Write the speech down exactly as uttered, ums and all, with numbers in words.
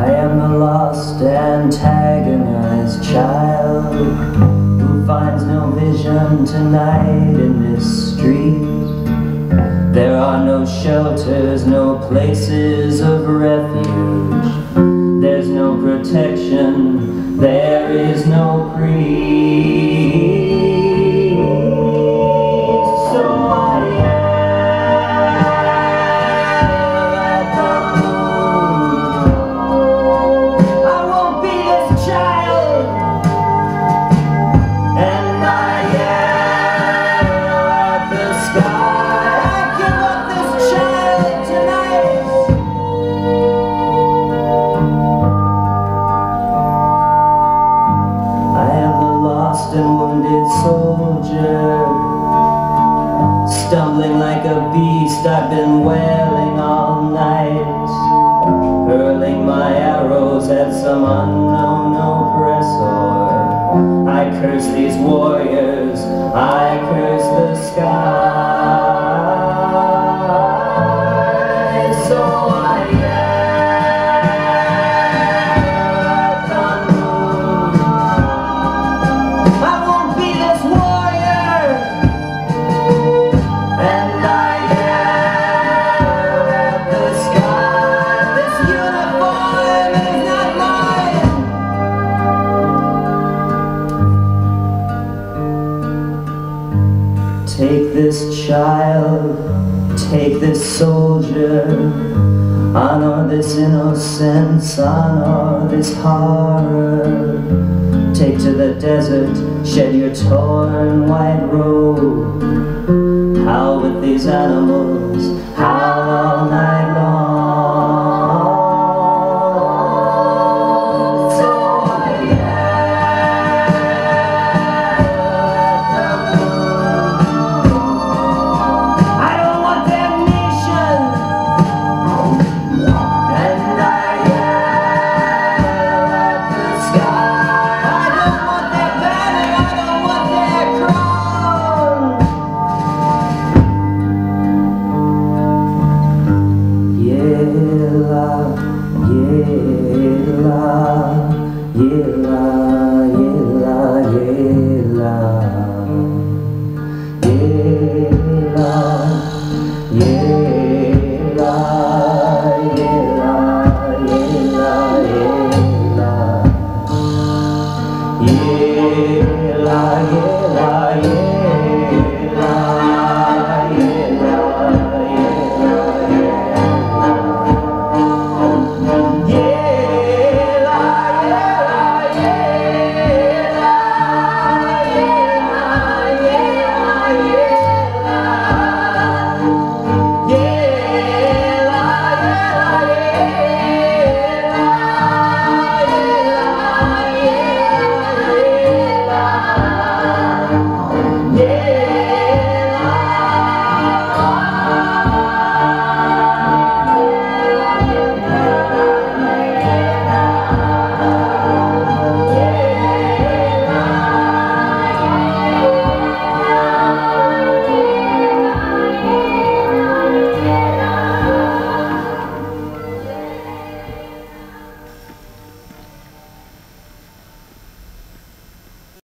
I am a lost, antagonized child who finds no vision tonight in this street. There are no shelters, no places of refuge. There's no protection, there is no creed. And wounded soldier, stumbling like a beast, I've been wailing all night, hurling my arrows at some unknown oppressor. I curse these warriors, I curse the sky. So I am take this child, take this soldier, honor this innocence, honor this horror. Take to the desert, shed your torn white robe. How with these animals, how